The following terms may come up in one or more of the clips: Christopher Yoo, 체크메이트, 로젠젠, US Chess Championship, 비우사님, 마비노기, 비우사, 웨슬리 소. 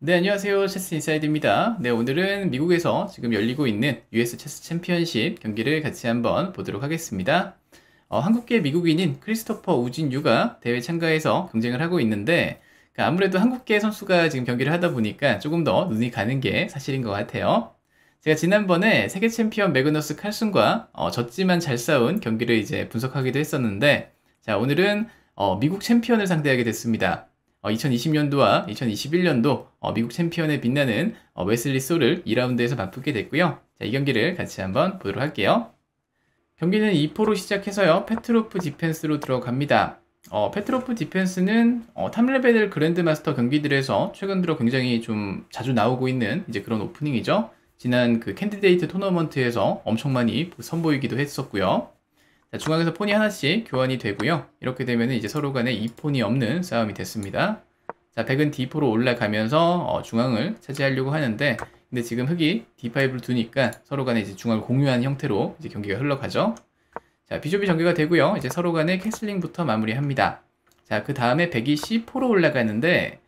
네, 안녕하세요. 체스 인사이드입니다. 네, 오늘은 미국에서 지금 열리고 있는 US 체스 챔피언십 경기를 같이 한번 보도록 하겠습니다. 한국계 미국인인 크리스토퍼 우진유가 대회 참가해서 경쟁을 하고 있는데, 아무래도 한국계 선수가 지금 경기를 하다 보니까 조금 더 눈이 가는 게 사실인 것 같아요. 제가 지난번에 세계 챔피언 매그너스 칼슨과 졌지만 잘 싸운 경기를 이제 분석하기도 했었는데, 자, 오늘은 미국 챔피언을 상대하게 됐습니다. 2020년도와 2021년도 미국 챔피언에 빛나는 웨슬리 소를 2라운드에서 맞붙게 됐고요. 자, 이 경기를 같이 한번 보도록 할게요. 경기는 2포로 시작해서요. 페트로프 디펜스로 들어갑니다. 페트로프 디펜스는 탑레벨 그랜드마스터 경기들에서 최근 들어 굉장히 좀 자주 나오고 있는 이제 그런 오프닝이죠. 지난 그 캔디데이트 토너먼트에서 엄청 많이 선보이기도 했었고요. 자, 중앙에서 폰이 하나씩 교환이 되고요. 이렇게 되면 이제 서로 간에 2폰이 없는 싸움이 됐습니다. 자, 백은 D4로 올라가면서 중앙을 차지하려고 하는데, 근데 지금 흑이 D5를 두니까 서로 간에 이제 중앙을 공유한 형태로 이제 경기가 흘러가죠. 자, 비숍이 전개가 되고요. 이제 서로 간에 캐슬링부터 마무리합니다. 자, 그 다음에 백이 C4로 올라가는데,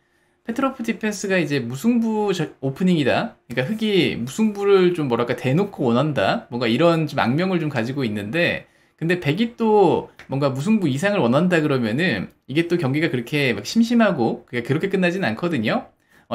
페트로프 디펜스가 이제 무승부 오프닝이다. 그러니까 흑이 무승부를 좀 뭐랄까 대놓고 원한다. 뭔가 이런 좀 악명을 좀 가지고 있는데, 근데 백이 또 뭔가 무승부 이상을 원한다 그러면은 이게 또 경기가 그렇게 막 심심하고 그렇게 끝나진 않거든요.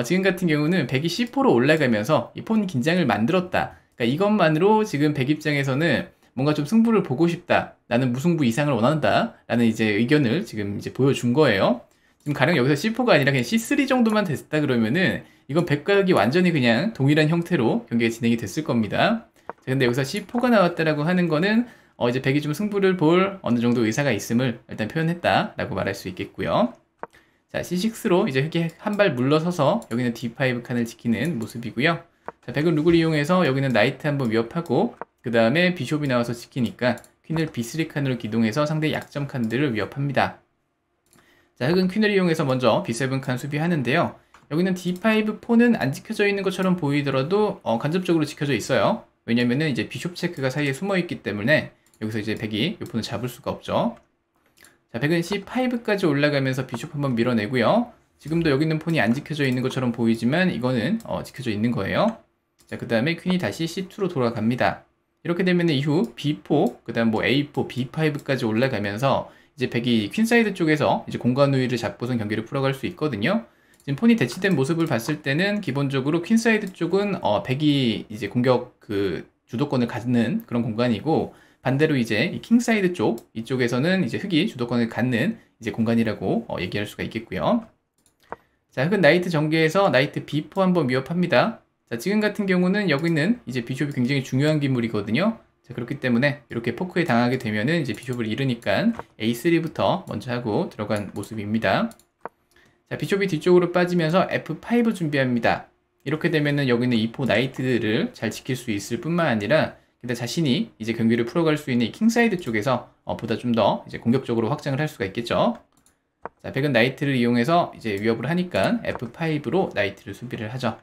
지금 같은 경우는 백이 C4로 올라가면서 이 폰 긴장을 만들었다. 그러니까 이것만으로 지금 백 입장에서는 뭔가 좀 승부를 보고 싶다. 나는 무승부 이상을 원한다. 라는 이제 의견을 지금 이제 보여준 거예요. 지금 가령 여기서 C4가 아니라 그냥 C3 정도만 됐다 그러면은 이건 백과 흑이 완전히 그냥 동일한 형태로 경기가 진행이 됐을 겁니다. 근데 여기서 C4가 나왔다라고 하는 거는 이제 백이 좀 승부를 볼 어느 정도 의사가 있음을 일단 표현했다라고 말할 수 있겠고요. 자, C6로 이제 흑이 한 발 물러서서 여기는 D5 칸을 지키는 모습이고요. 자, 백은 룩을 이용해서 여기는 나이트 한번 위협하고, 그 다음에 비숍이 나와서 지키니까 퀸을 B3 칸으로 기동해서 상대 약점 칸들을 위협합니다. 자, 흑은 퀸을 이용해서 먼저 B7 칸 수비하는데요. 여기는 D5 폰은 안 지켜져 있는 것처럼 보이더라도 간접적으로 지켜져 있어요. 왜냐면은 이제 비숍 체크가 사이에 숨어 있기 때문에 여기서 이제 백이 이 폰을 잡을 수가 없죠. 자, 백은 C5까지 올라가면서 비숍 한번 밀어내고요. 지금도 여기 있는 폰이 안 지켜져 있는 것처럼 보이지만 이거는 지켜져 있는 거예요. 자, 그 다음에 퀸이 다시 C2로 돌아갑니다. 이렇게 되면 이후 B4, 그 다음 뭐 A4, B5까지 올라가면서 이제 백이 퀸 사이드 쪽에서 이제 공간 우위를 잡고선 경기를 풀어갈 수 있거든요. 지금 폰이 대치된 모습을 봤을 때는 기본적으로 퀸 사이드 쪽은 백이 이제 공격 그 주도권을 갖는 그런 공간이고, 반대로 이제 이 킹사이드 쪽, 이쪽에서는 이제 흑이 주도권을 갖는 이제 공간이라고 얘기할 수가 있겠고요. 자, 흑은 나이트 전개에서 나이트 B4 한번 위협합니다. 자, 지금 같은 경우는 여기는 이제 비숍이 굉장히 중요한 기물이거든요. 자, 그렇기 때문에 이렇게 포크에 당하게 되면은 이제 비숍을 잃으니까 A3부터 먼저 하고 들어간 모습입니다. 자, 비숍이 뒤쪽으로 빠지면서 F5 준비합니다. 이렇게 되면은 여기는 2포 나이트를 잘 지킬 수 있을 뿐만 아니라 근데 자신이 이제 경기를 풀어갈 수 있는 이 킹사이드 쪽에서 보다 좀 더 이제 공격적으로 확장을 할 수가 있겠죠. 자, 백은 나이트를 이용해서 이제 위협을 하니까 F5로 나이트를 수비를 하죠.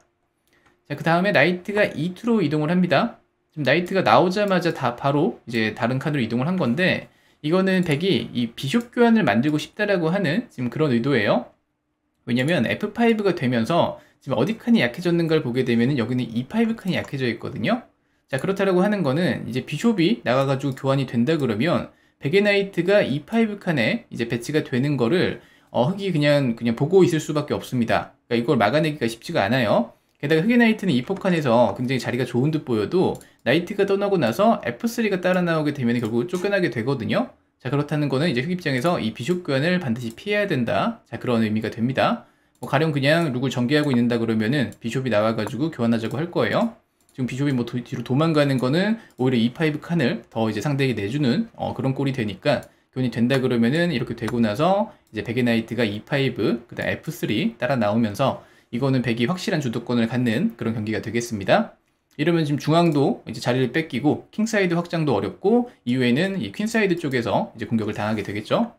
자, 그 다음에 나이트가 E2로 이동을 합니다. 지금 나이트가 나오자마자 다 바로 이제 다른 칸으로 이동을 한 건데, 이거는 백이 이 비숍 교환을 만들고 싶다라고 하는 지금 그런 의도예요. 왜냐면 F5가 되면서 지금 어디 칸이 약해졌는가를 보게 되면은 여기는 E5 칸이 약해져 있거든요. 자, 그렇다라고 하는 거는 이제 비숍이 나가가지고 교환이 된다 그러면 백의 나이트가 E5 칸에 이제 배치가 되는 거를 흑이 그냥 보고 있을 수밖에 없습니다. 그러니까 이걸 막아내기가 쉽지가 않아요. 게다가 흑의 나이트는 E4 칸에서 굉장히 자리가 좋은 듯 보여도 나이트가 떠나고 나서 F3가 따라 나오게 되면 결국 쫓겨나게 되거든요. 자, 그렇다는 거는 이제 흑 입장에서 이 비숍 교환을 반드시 피해야 된다. 자, 그런 의미가 됩니다. 뭐 가령 그냥 룩을 전개하고 있는다 그러면은 비숍이 나와가지고 교환하자고 할 거예요. 지금 비숍이 뭐 뒤로 도망가는 거는 오히려 E5 칸을 더 이제 상대에게 내주는 그런 꼴이 되니까, 교환이 된다 그러면은 이렇게 되고 나서 이제 백의 나이트가 E5, 그 다음 F3 따라 나오면서 이거는 백이 확실한 주도권을 갖는 그런 경기가 되겠습니다. 이러면 지금 중앙도 이제 자리를 뺏기고 킹사이드 확장도 어렵고, 이후에는 이 퀸사이드 쪽에서 이제 공격을 당하게 되겠죠.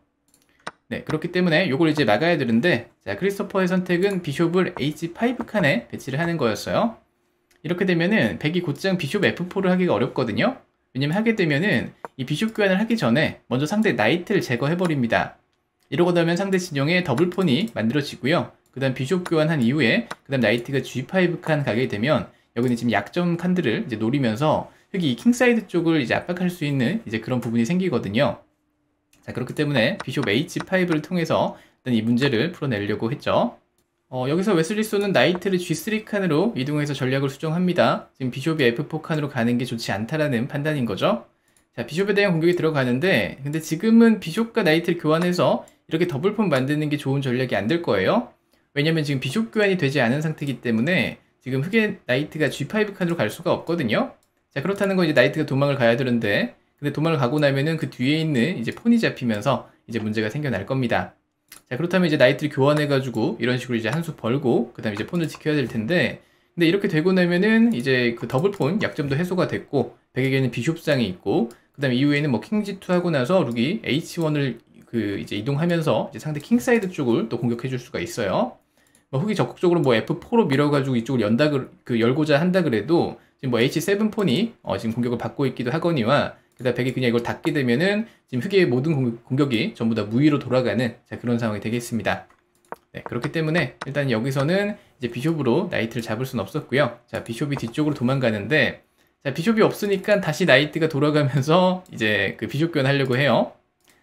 네, 그렇기 때문에 요걸 이제 막아야 되는데, 자, 크리스토퍼의 선택은 비숍을 H5 칸에 배치를 하는 거였어요. 이렇게 되면은 백이 곧장 비숍 F4를 하기가 어렵거든요. 왜냐면 하게 되면은 이 비숍 교환을 하기 전에 먼저 상대 나이트를 제거해버립니다. 이러고 나면 상대 진영에 더블폰이 만들어지고요. 그 다음 비숍 교환한 이후에 그 다음 나이트가 G5 칸 가게 되면 여기는 지금 약점 칸들을 이제 노리면서 흑이 이 킹사이드 쪽을 이제 압박할 수 있는 이제 그런 부분이 생기거든요. 자, 그렇기 때문에 비숍 H5를 통해서 일단 이 문제를 풀어내려고 했죠. 여기서 웨슬리소는 나이트를 G3 칸으로 이동해서 전략을 수정합니다. 지금 비숍이 F4 칸으로 가는 게 좋지 않다라는 판단인 거죠. 자, 비숍에 대한 공격이 들어가는데, 근데 지금은 비숍과 나이트를 교환해서 이렇게 더블폰 만드는 게 좋은 전략이 안 될 거예요. 왜냐면 지금 비숍 교환이 되지 않은 상태이기 때문에 지금 흑의 나이트가 G5 칸으로 갈 수가 없거든요. 자, 그렇다는 건 이제 나이트가 도망을 가야 되는데, 근데 도망을 가고 나면은 그 뒤에 있는 이제 폰이 잡히면서 이제 문제가 생겨날 겁니다. 자, 그렇다면 이제 나이트를 교환해가지고 이런 식으로 이제 한 수 벌고 그 다음에 이제 폰을 지켜야 될 텐데, 근데 이렇게 되고 나면은 이제 그 더블폰 약점도 해소가 됐고 백에게는 비숍상이 있고 그 다음에 이후에는 뭐 킹 G2 하고 나서 룩이 H1을 그 이제 이동하면서 이제 상대 킹사이드 쪽을 또 공격해 줄 수가 있어요. 뭐 흑이 적극적으로 뭐 F4로 밀어가지고 이쪽을 열고자 한다 그래도 지금 뭐 H7 폰이 지금 공격을 받고 있기도 하거니와 그다음 백이 그냥 이걸 닫게 되면은 지금 흑의 모든 공격이 전부 다 무위로 돌아가는 자, 그런 상황이 되겠습니다. 네, 그렇기 때문에 일단 여기서는 이제 비숍으로 나이트를 잡을 수는 없었고요. 자, 비숍이 뒤쪽으로 도망가는데, 자, 비숍이 없으니까 다시 나이트가 돌아가면서 이제 그 비숍 교환하려고 해요.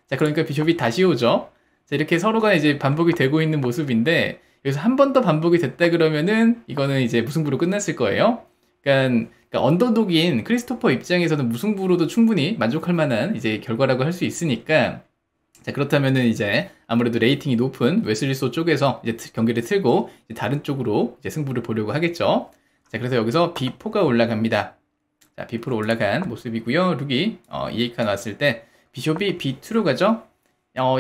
자, 그러니까 비숍이 다시 오죠. 자, 이렇게 서로가 이제 반복이 되고 있는 모습인데, 여기서 한 번 더 반복이 됐다 그러면은 이거는 이제 무승부로 끝났을 거예요. 그러니까 언더독인 크리스토퍼 입장에서는 무승부로도 충분히 만족할 만한 이제 결과라고 할 수 있으니까, 자, 그렇다면은 이제 아무래도 레이팅이 높은 웨슬리소 쪽에서 이제 경기를 틀고 이제 다른 쪽으로 이제 승부를 보려고 하겠죠. 자, 그래서 여기서 B4가 올라갑니다. 자, B4로 올라간 모습이고요. 룩이 E8칸 왔을 때 비숍이 B2로 가죠.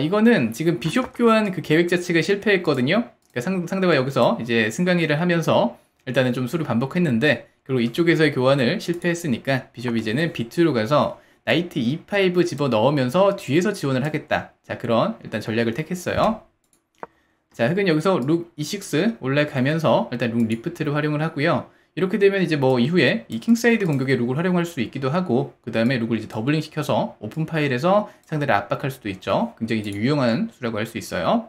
이거는 지금 비숍 교환 그 계획 자체가 실패했거든요. 그러니까 상대가 여기서 이제 승강이를 하면서 일단은 좀 수를 반복했는데, 그리고 이쪽에서의 교환을 실패했으니까 비숍이 이제는 B2로 가서 나이트 E5 집어 넣으면서 뒤에서 지원을 하겠다. 자, 그런 일단 전략을 택했어요. 자, 흑은 여기서 룩 E6 올라가면서 일단 룩 리프트를 활용을 하고요. 이렇게 되면 이제 뭐 이후에 이 킹사이드 공격에 룩을 활용할 수 있기도 하고, 그 다음에 룩을 이제 더블링 시켜서 오픈 파일에서 상대를 압박할 수도 있죠. 굉장히 이제 유용한 수라고 할 수 있어요.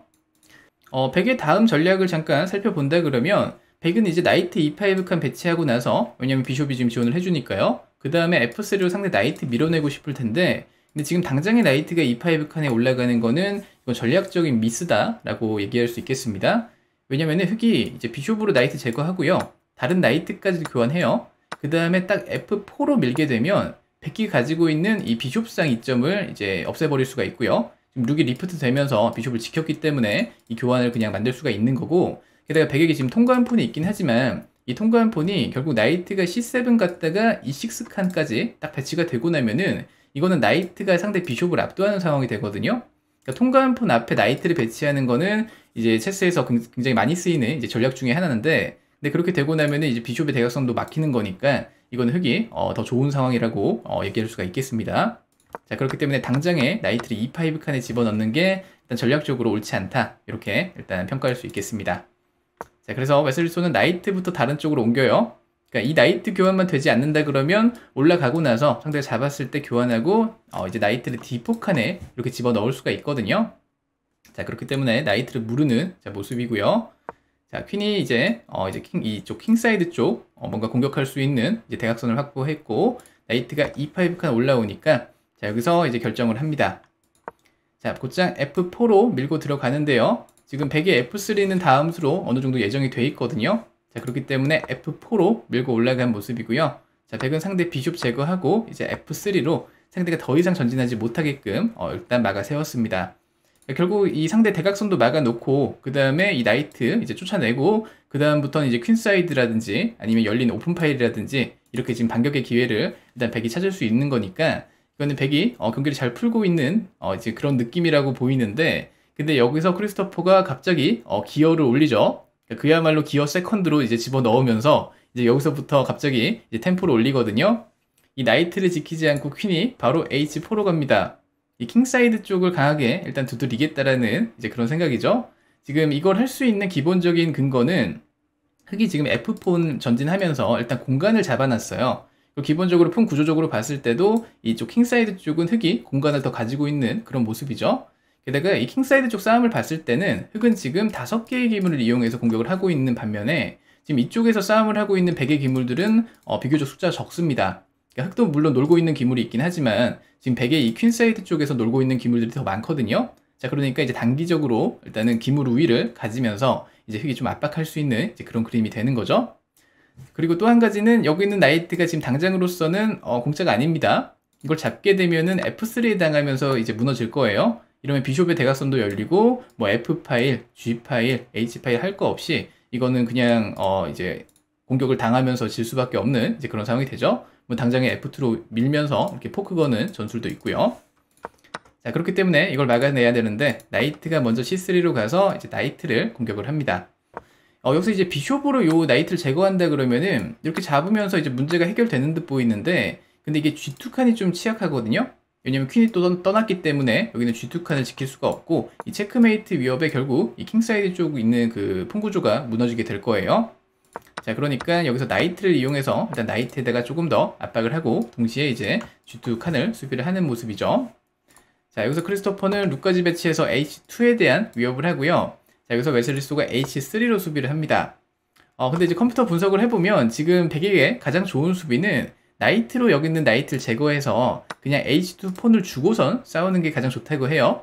백의 다음 전략을 잠깐 살펴본다 그러면, 백은 이제 나이트 E5 칸 배치하고 나서, 왜냐면 비숍이 지금 지원을 해주니까요. 그 다음에 F3로 상대 나이트 밀어내고 싶을 텐데, 근데 지금 당장의 나이트가 E5 칸에 올라가는 거는 이건 전략적인 미스다라고 얘기할 수 있겠습니다. 왜냐면 흑이 이제 비숍으로 나이트 제거하고요. 다른 나이트까지 교환해요. 그 다음에 딱 F4로 밀게 되면 백이 가지고 있는 이 비숍상 이점을 이제 없애버릴 수가 있고요. 지금 룩이 리프트 되면서 비숍을 지켰기 때문에 이 교환을 그냥 만들 수가 있는 거고, 게다가 백에게 지금 통과한 폰이 있긴 하지만 이 통과한 폰이 결국 나이트가 C7 갔다가 E6 칸까지 딱 배치가 되고 나면은 이거는 나이트가 상대 비숍을 압도하는 상황이 되거든요. 그러니까 통과한 폰 앞에 나이트를 배치하는 거는 이제 체스에서 굉장히 많이 쓰이는 이제 전략 중에 하나인데, 근데 그렇게 되고 나면은 이제 비숍의 대각선도 막히는 거니까 이건 흑이 더 좋은 상황이라고 얘기할 수가 있겠습니다. 자, 그렇기 때문에 당장에 나이트를 E5 칸에 집어넣는 게 일단 전략적으로 옳지 않다, 이렇게 일단 평가할 수 있겠습니다. 자, 그래서 웨슬리소는 나이트부터 다른 쪽으로 옮겨요. 그러니까 이 나이트 교환만 되지 않는다 그러면 올라가고 나서 상대가 잡았을 때 교환하고 이제 나이트를 D4 칸에 이렇게 집어 넣을 수가 있거든요. 자, 그렇기 때문에 나이트를 무르는 모습이고요. 자, 퀸이 이제 이쪽 킹사이드 쪽 뭔가 공격할 수 있는 이제 대각선을 확보했고, 나이트가 E5 칸 올라오니까 자, 여기서 이제 결정을 합니다. 자, 곧장 F4로 밀고 들어가는데요. 지금 백의 F3는 다음 수로 어느 정도 예정이 돼 있거든요. 자, 그렇기 때문에 F4로 밀고 올라간 모습이고요. 자, 백은 상대 비숍 제거하고 이제 F3로 상대가 더 이상 전진하지 못하게끔 일단 막아 세웠습니다. 자, 결국 이 상대 대각선도 막아 놓고 그 다음에 이 나이트 이제 쫓아내고 그 다음부터는 이제 퀸 사이드라든지 아니면 열린 오픈 파일이라든지 이렇게 지금 반격의 기회를 일단 백이 찾을 수 있는 거니까, 이거는 백이 경기를 잘 풀고 있는 이제 그런 느낌이라고 보이는데, 근데 여기서 크리스토퍼가 갑자기 기어를 올리죠. 그야말로 기어 세컨드로 이제 집어 넣으면서 이제 여기서부터 갑자기 이제 템포를 올리거든요. 이 나이트를 지키지 않고 퀸이 바로 H4로 갑니다. 이 킹사이드 쪽을 강하게 일단 두드리겠다라는 이제 그런 생각이죠. 지금 이걸 할 수 있는 기본적인 근거는 흑이 지금 F4 전진하면서 일단 공간을 잡아놨어요. 기본적으로 폰 구조적으로 봤을 때도 이쪽 킹사이드 쪽은 흑이 공간을 더 가지고 있는 그런 모습이죠. 게다가 이 킹사이드 쪽 싸움을 봤을 때는 흑은 지금 5개의 기물을 이용해서 공격을 하고 있는 반면에 지금 이쪽에서 싸움을 하고 있는 100의 기물들은 비교적 숫자가 적습니다. 그러니까 흑도 물론 놀고 있는 기물이 있긴 하지만 지금 100의 이 퀸사이드 쪽에서 놀고 있는 기물들이 더 많거든요. 자, 그러니까 이제 단기적으로 일단은 기물 우위를 가지면서 이제 흑이 좀 압박할 수 있는 이제 그런 그림이 되는 거죠. 그리고 또 한 가지는 여기 있는 나이트가 지금 당장으로서는 공짜가 아닙니다. 이걸 잡게 되면은 F3에 당하면서 이제 무너질 거예요. 이러면 비숍의 대각선도 열리고 뭐 F파일, G파일, H파일 할 거 없이 이거는 그냥 이제 공격을 당하면서 질 수밖에 없는 이제 그런 상황이 되죠. 뭐 당장에 F2로 밀면서 이렇게 포크 거는 전술도 있고요. 자, 그렇기 때문에 이걸 막아내야 되는데 나이트가 먼저 C3로 가서 이제 나이트를 공격을 합니다. 여기서 이제 비숍으로 요 나이트를 제거한다 그러면은 이렇게 잡으면서 이제 문제가 해결되는 듯 보이는데, 근데 이게 G2 칸이 좀 취약하거든요. 왜냐면 퀸이 또 떠났기 때문에 여기는 G2 칸을 지킬 수가 없고 이 체크메이트 위협에 결국 이 킹사이드 쪽에 있는 그 폰구조가 무너지게 될 거예요. 자, 그러니까 여기서 나이트를 이용해서 일단 나이트에다가 조금 더 압박을 하고 동시에 이제 G2 칸을 수비를 하는 모습이죠. 자, 여기서 크리스토퍼는 룩까지 배치해서 H2에 대한 위협을 하고요. 자, 여기서 웨슬리소가 H3로 수비를 합니다. 근데 이제 컴퓨터 분석을 해보면 지금 100에게 가장 좋은 수비는 나이트로 여기 있는 나이트를 제거해서 그냥 H2 폰을 주고선 싸우는 게 가장 좋다고 해요.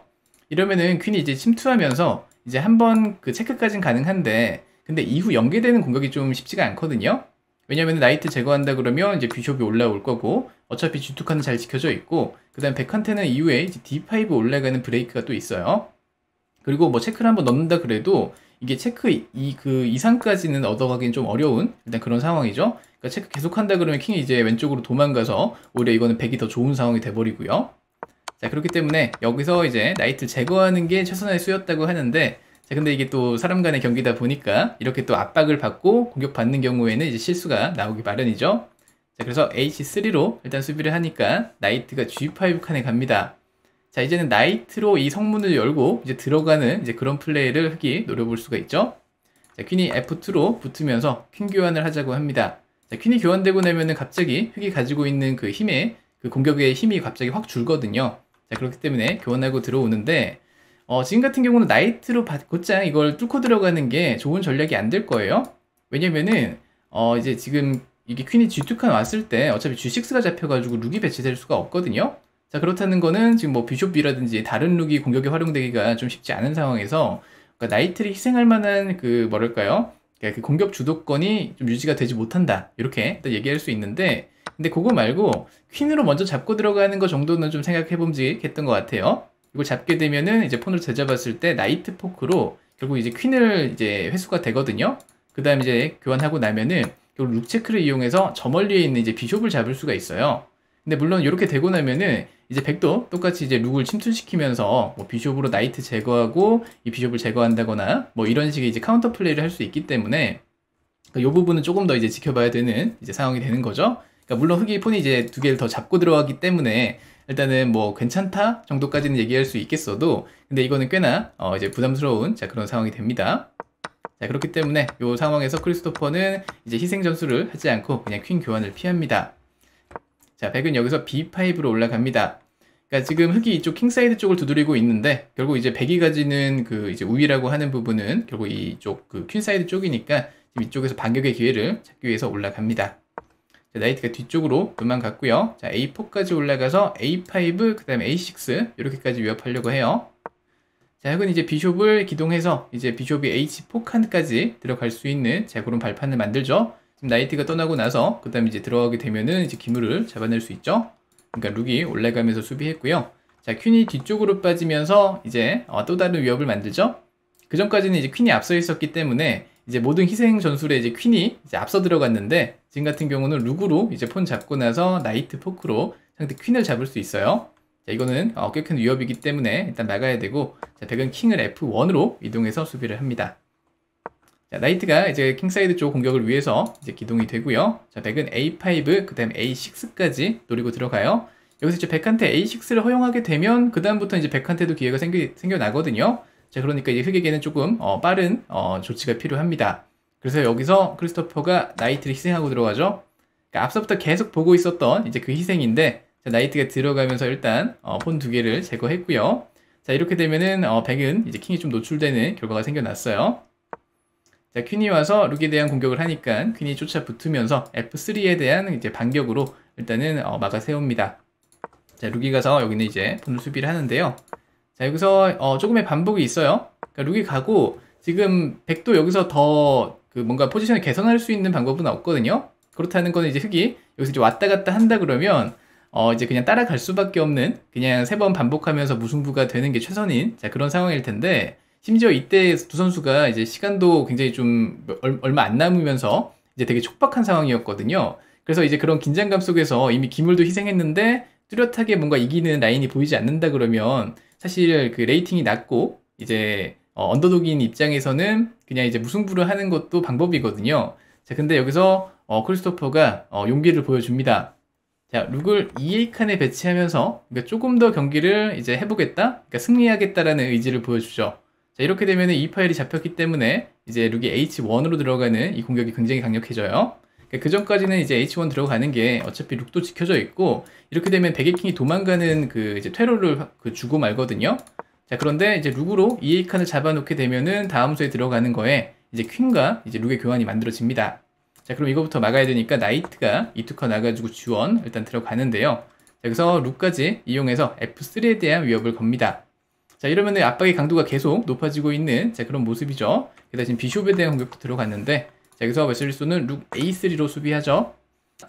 이러면은 퀸이 이제 침투하면서 이제 한번 그 체크까지는 가능한데, 근데 이후 연계되는 공격이 좀 쉽지가 않거든요. 왜냐면 나이트 제거한다 그러면 이제 비숍이 올라올 거고 어차피 G2 칸은 잘 지켜져 있고 그 다음 백한테는 이후에 이제 D5 올라가는 브레이크가 또 있어요. 그리고 뭐 체크를 한번 넣는다 그래도 이게 체크 그 이상까지는 얻어가긴 좀 어려운 일단 그런 상황이죠. 그러니까 체크 계속한다 그러면 킹이 이제 왼쪽으로 도망가서 오히려 이거는 백이 더 좋은 상황이 돼버리고요. 자, 그렇기 때문에 여기서 이제 나이트를 제거하는 게 최선의 수였다고 하는데, 근데 이게 또 사람 간의 경기다 보니까 이렇게 또 압박을 받고 공격받는 경우에는 이제 실수가 나오기 마련이죠. 자, 그래서 H3로 일단 수비를 하니까 나이트가 G5 칸에 갑니다. 자, 이제는 나이트로 이 성문을 열고 이제 들어가는 이제 그런 플레이를 흑이 노려볼 수가 있죠. 자, 퀸이 F2로 붙으면서 퀸 교환을 하자고 합니다. 자, 퀸이 교환되고 나면은 갑자기 흑이 가지고 있는 그 힘에 그 공격의 힘이 갑자기 확 줄거든요. 자, 그렇기 때문에 교환하고 들어오는데 지금 같은 경우는 나이트로 곧장 이걸 뚫고 들어가는 게 좋은 전략이 안 될 거예요. 왜냐면은 이제 지금 이게 퀸이 G2 칸 왔을 때 어차피 G6가 잡혀가지고 룩이 배치될 수가 없거든요. 자, 그렇다는 거는 지금 뭐 비숍 B라든지 다른 룩이 공격에 활용되기가 좀 쉽지 않은 상황에서 그러니까 나이트를 희생할 만한 그 뭐랄까요? 그러니까 그 공격 주도권이 좀 유지가 되지 못한다. 이렇게 일단 얘기할 수 있는데, 근데 그거 말고 퀸으로 먼저 잡고 들어가는 거 정도는 좀 생각해봄직했던 것 같아요. 이걸 잡게 되면은 이제 폰을 되잡았을 때 나이트 포크로 결국 이제 퀸을 이제 회수가 되거든요. 그 다음 이제 교환하고 나면은 결국 룩 체크를 이용해서 저 멀리에 있는 이제 비숍을 잡을 수가 있어요. 근데 물론 이렇게 되고 나면은 이제 백도 똑같이 이제 룩을 침투시키면서 뭐 비숍으로 나이트 제거하고 이 비숍을 제거한다거나 뭐 이런 식의 이제 카운터 플레이를 할 수 있기 때문에 이 부분은 조금 더 이제 지켜봐야 되는 이제 상황이 되는 거죠. 그러니까 물론 흑이 폰이 이제 2개를 더 잡고 들어가기 때문에 일단은 뭐 괜찮다 정도까지는 얘기할 수 있겠어도, 근데 이거는 꽤나 이제 부담스러운 자 그런 상황이 됩니다. 자, 그렇기 때문에 이 상황에서 크리스토퍼는 이제 희생 전술을 하지 않고 그냥 퀸 교환을 피합니다. 자, 백은 여기서 B5로 올라갑니다. 그러니까 지금 흑이 이쪽 킹사이드 쪽을 두드리고 있는데 결국 이제 백이 가지는 그 이제 우위라고 하는 부분은 결국 이쪽 그 퀸사이드 쪽이니까 지금 이쪽에서 반격의 기회를 찾기 위해서 올라갑니다. 자, 나이트가 뒤쪽으로 도망갔고요. 자, A4까지 올라가서 A5, 그 다음에 A6 이렇게까지 위협하려고 해요. 자, 흑은 이제 비숍을 기동해서 이제 비숍이 H4 칸까지 들어갈 수 있는 자 그런 발판을 만들죠. 지금 나이트가 떠나고 나서 그 다음에 이제 들어가게 되면은 이제 기물을 잡아낼 수 있죠. 그러니까 룩이 올라가면서 수비했고요. 자, 퀸이 뒤쪽으로 빠지면서 이제 또 다른 위협을 만들죠. 그 전까지는 이제 퀸이 앞서 있었기 때문에 이제 모든 희생 전술에 이제 퀸이 이제 앞서 들어갔는데, 지금 같은 경우는 룩으로 이제 폰 잡고 나서 나이트 포크로 상대 퀸을 잡을 수 있어요. 자, 이거는 꽤 큰 위협이기 때문에 일단 나가야 되고, 자, 백은 킹을 F1으로 이동해서 수비를 합니다. 자, 나이트가 이제 킹사이드 쪽 공격을 위해서 이제 기동이 되고요. 자, 백은 A5, 그 다음에 A6까지 노리고 들어가요. 여기서 이제 백한테 A6를 허용하게 되면 그 다음부터 이제 백한테도 기회가 생겨나거든요. 자, 그러니까 이제 흑에게는 조금 빠른 조치가 필요합니다. 그래서 여기서 크리스토퍼가 나이트를 희생하고 들어가죠. 그러니까 앞서부터 계속 보고 있었던 이제 그 희생인데, 자, 나이트가 들어가면서 일단 폰 2개를 제거했고요. 자, 이렇게 되면은 백은 이제 킹이 좀 노출되는 결과가 생겨났어요. 자, 퀸이 와서 룩에 대한 공격을 하니까 퀸이 쫓아 붙으면서 F3에 대한 이제 반격으로 일단은 막아 세웁니다. 자, 룩이 가서 여기는 이제 본을 수비를 하는데요. 자, 여기서 조금의 반복이 있어요. 그러니까 룩이 가고 지금 백도 여기서 더 그 뭔가 포지션을 개선할 수 있는 방법은 없거든요. 그렇다는 건 이제 흑이 여기서 이제 왔다 갔다 한다 그러면 이제 그냥 따라갈 수밖에 없는, 그냥 세 번 반복하면서 무승부가 되는 게 최선인, 자, 그런 상황일 텐데, 심지어 이때 두 선수가 이제 시간도 굉장히 좀 얼마 안 남으면서 이제 되게 촉박한 상황이었거든요. 그래서 이제 그런 긴장감 속에서 이미 기물도 희생했는데 뚜렷하게 뭔가 이기는 라인이 보이지 않는다 그러면 사실 그 레이팅이 낮고 이제 언더독인 입장에서는 그냥 이제 무승부를 하는 것도 방법이거든요. 자, 근데 여기서 크리스토퍼가 용기를 보여줍니다. 자, 룩을 2A칸에 배치하면서, 그러니까 조금 더 경기를 이제 해보겠다, 그러니까 승리하겠다라는 의지를 보여주죠. 자, 이렇게 되면은 이 파일이 잡혔기 때문에 이제 룩이 H1으로 들어가는 이 공격이 굉장히 강력해져요. 그러니까 그 전까지는 이제 H1 들어가는 게 어차피 룩도 지켜져 있고, 이렇게 되면 백의 킹이 도망가는 그 이제 퇴로를 그 주고 말거든요. 자, 그런데 이제 룩으로 2A칸을 잡아놓게 되면은 다음 수에 들어가는 거에 이제 퀸과 이제 룩의 교환이 만들어집니다. 자, 그럼 이거부터 막아야 되니까 나이트가 E2컷 나가지고 G1 일단 들어가는데요. 자, 그래서 룩까지 이용해서 F3에 대한 위협을 겁니다. 자, 이러면은 압박의 강도가 계속 높아지고 있는, 자, 그런 모습이죠. 그래서 지금 비숍에 대한 공격도 들어갔는데, 자, 여기서 웨슬리소는 룩 A3로 수비하죠.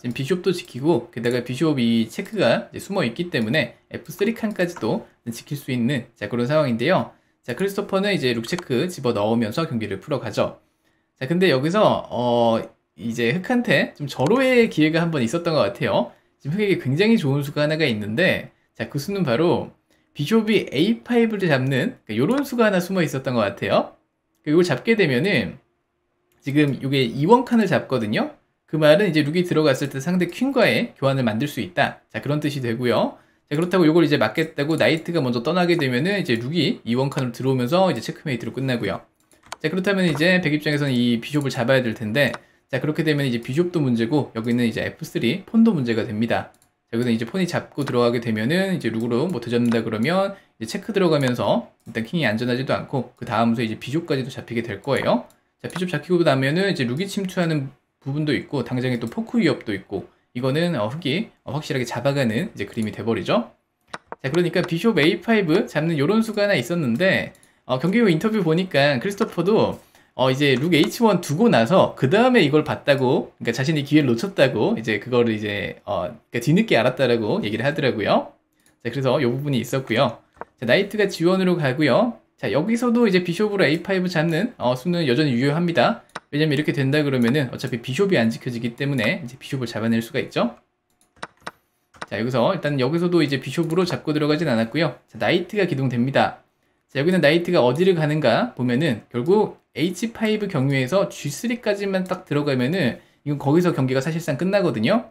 지금 비숍도 지키고, 게다가 비숍이 체크가 이제 숨어 있기 때문에 F3 칸까지도 지킬 수 있는, 자, 그런 상황인데요. 자, 크리스토퍼는 이제 룩 체크 집어 넣으면서 경기를 풀어가죠. 자, 근데 여기서 이제 흑한테 좀 절호의 기회가 한번 있었던 것 같아요. 지금 흑에게 굉장히 좋은 수가 하나가 있는데, 자, 그 수는 바로 비숍이 A5를 잡는, 그러니까 요런 수가 하나 숨어 있었던 것 같아요. 이걸 잡게 되면은 지금 이게 E1칸을 잡거든요. 그 말은 이제 룩이 들어갔을 때 상대 퀸과의 교환을 만들 수 있다, 자, 그런 뜻이 되고요. 자, 그렇다고 이걸 이제 막겠다고 나이트가 먼저 떠나게 되면은 이제 룩이 E1칸으로 들어오면서 이제 체크메이트로 끝나고요. 자, 그렇다면 이제 백 입장에서는 이 비숍을 잡아야 될 텐데, 자, 그렇게 되면 이제 비숍도 문제고, 여기는 이제 F3 폰도 문제가 됩니다. 자, 여기서 이제 폰이 잡고 들어가게 되면은 이제 룩으로 뭐 되잡는다 그러면 이제 체크 들어가면서 일단 킹이 안전하지도 않고, 그 다음 수에 이제 비숍까지도 잡히게 될 거예요. 자, 비숍 잡히고 나면은 이제 룩이 침투하는 부분도 있고, 당장에 또 포크 위협도 있고, 이거는 흑이 확실하게 잡아가는 이제 그림이 돼버리죠. 자, 그러니까 비숍 A5 잡는 요런 수가 하나 있었는데, 경기 후 인터뷰 보니까 크리스토퍼도 이제 룩 H1 두고 나서 그 다음에 이걸 봤다고, 그러니까 자신이 기회를 놓쳤다고, 이제 그거를 이제 그러니까 뒤늦게 알았다라고 얘기를 하더라고요. 자, 그래서 이 부분이 있었고요. 자, 나이트가 G1으로 가고요. 자, 여기서도 이제 비숍으로 A5 잡는 수는 여전히 유효합니다. 왜냐면 이렇게 된다 그러면은 어차피 비숍이 안 지켜지기 때문에 이제 비숍을 잡아낼 수가 있죠. 자, 여기서 일단 여기서도 이제 비숍으로 잡고 들어가진 않았고요. 자, 나이트가 기동됩니다. 자, 여기는 나이트가 어디를 가는가 보면은 결국 H5 경유에서 G3까지만 딱 들어가면은 이건 거기서 경기가 사실상 끝나거든요.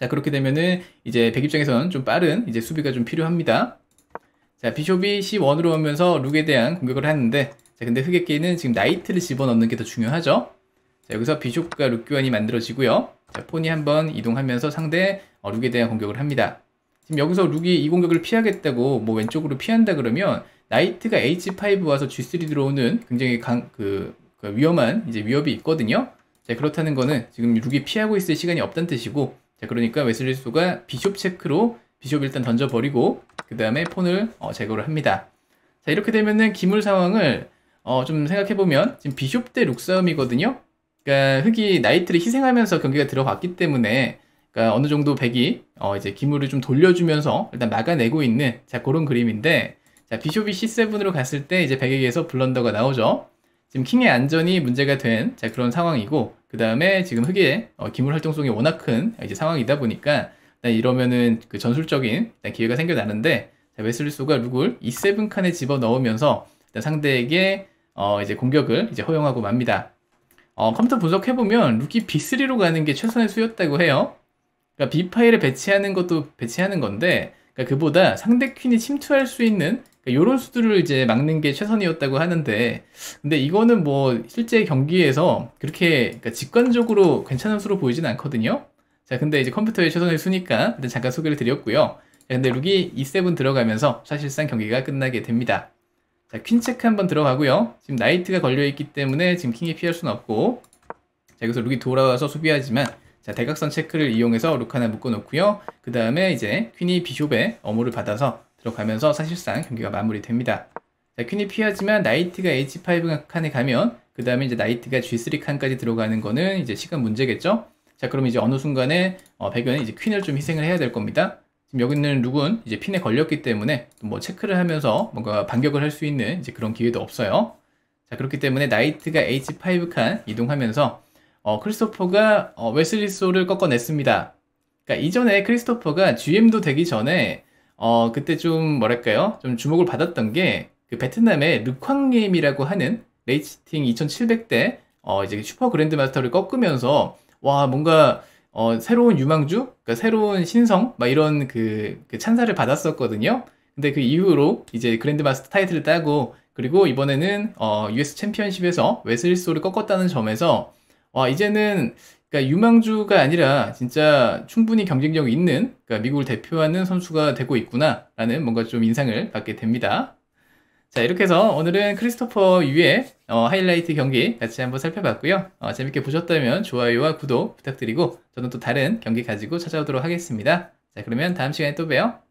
자, 그렇게 되면은 이제 백 입장에서는 좀 빠른 이제 수비가 좀 필요합니다. 자, 비숍이 C1으로 오면서 룩에 대한 공격을 하는데, 자, 근데 흑의 끼는 지금 나이트를 집어넣는 게 더 중요하죠. 자, 여기서 비숍과 룩 교환이 만들어지고요. 자, 폰이 한번 이동하면서 상대 룩에 대한 공격을 합니다. 지금 여기서 룩이 이 공격을 피하겠다고 뭐 왼쪽으로 피한다 그러면 나이트가 H5 와서 G3 들어오는 굉장히 그 위험한 이제 위협이 있거든요. 자, 그렇다는 거는 지금 룩이 피하고 있을 시간이 없다는 뜻이고, 자, 그러니까 웨슬리소가 비숍 체크로 비숍 일단 던져버리고, 그 다음에 폰을 제거를 합니다. 자, 이렇게 되면은 기물 상황을 좀 생각해보면 지금 비숍 대 룩 싸움이거든요. 그러니까 흑이 나이트를 희생하면서 경기가 들어갔기 때문에, 그러니까 어느 정도 백이 이제 기물을 좀 돌려주면서 일단 막아내고 있는, 자, 그런 그림인데, 자, 비숍이 C7으로 갔을 때 이제 백에게서 블런더가 나오죠. 지금 킹의 안전이 문제가 된, 자, 그런 상황이고, 그 다음에 지금 흑의 기물 활동성이 워낙 큰 이제 상황이다 보니까 일단 이러면은 그 전술적인 일단 기회가 생겨나는데, 자, 웨슬리소가 룩을 E7 칸에 집어 넣으면서 일단 상대에게 이제 공격을 이제 허용하고 맙니다. 컴퓨터 분석해보면 룩이 B3로 가는 게 최선의 수였다고 해요. 그러니까 B 파일에 배치하는 것도 배치하는 건데, 그러니까 그보다 상대 퀸이 침투할 수 있는 요런 수들을 이제 막는 게 최선이었다고 하는데, 근데 이거는 뭐 실제 경기에서 그렇게, 그러니까 직관적으로 괜찮은 수로 보이진 않거든요. 자, 근데 이제 컴퓨터의 최선의 수니까 일단 잠깐 소개를 드렸고요. 근데 룩이 E7 들어가면서 사실상 경기가 끝나게 됩니다. 자, 퀸 체크 한번 들어가고요. 지금 나이트가 걸려있기 때문에 지금 킹이 피할 수는 없고, 자, 여기서 룩이 돌아와서 수비하지만, 자, 대각선 체크를 이용해서 룩 하나 묶어놓고요. 그 다음에 이제 퀸이 비숍에 어무를 받아서 들어가면서 사실상 경기가 마무리됩니다. 자, 퀸이 피하지만 나이트가 H5 칸에 가면, 그 다음에 이제 나이트가 G3 칸까지 들어가는 거는 이제 시간 문제겠죠? 자, 그럼 이제 어느 순간에 백연은 이제 퀸을 좀 희생을 해야 될 겁니다. 지금 여기 있는 룩은 이제 핀에 걸렸기 때문에 뭐 체크를 하면서 뭔가 반격을 할 수 있는 이제 그런 기회도 없어요. 자, 그렇기 때문에 나이트가 H5 칸 이동하면서 크리스토퍼가 웨슬리소를 꺾어냈습니다. 그러니까 이전에 크리스토퍼가 GM도 되기 전에 그때 좀 뭐랄까요? 좀 주목을 받았던 게 그 베트남의 르쾅님이라고 하는 레이치팅 2700대 이제 슈퍼 그랜드마스터를 꺾으면서 와 뭔가 새로운 유망주, 그러니까 새로운 신성, 막 이런 그 찬사를 받았었거든요. 근데 그 이후로 이제 그랜드마스터 타이틀을 따고, 그리고 이번에는 US 챔피언십에서 웨슬리소를 꺾었다는 점에서 이제는 그러니까 유망주가 아니라 진짜 충분히 경쟁력 있는, 그러니까 미국을 대표하는 선수가 되고 있구나라는 뭔가 좀 인상을 받게 됩니다. 자, 이렇게 해서 오늘은 크리스토퍼 유의 하이라이트 경기 같이 한번 살펴봤고요. 재밌게 보셨다면 좋아요와 구독 부탁드리고, 저는 또 다른 경기 가지고 찾아오도록 하겠습니다. 자, 그러면 다음 시간에 또 봬요.